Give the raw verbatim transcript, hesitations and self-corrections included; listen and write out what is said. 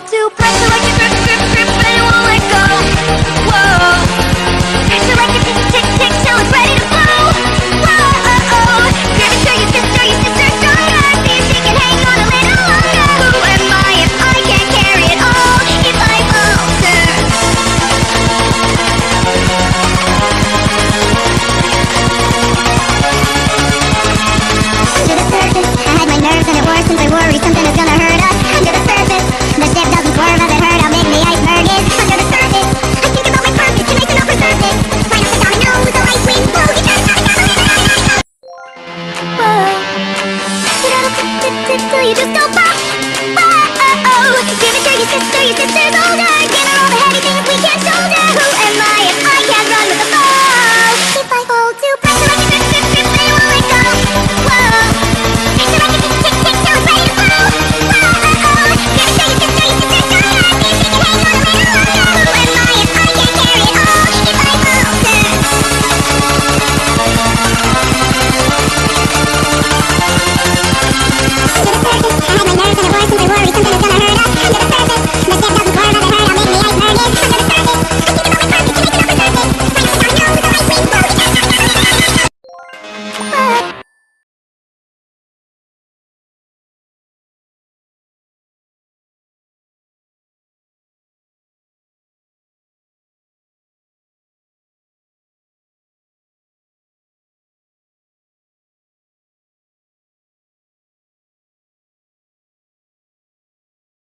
To pressure like it drips, drips, drips, but it won't let go. Whoa.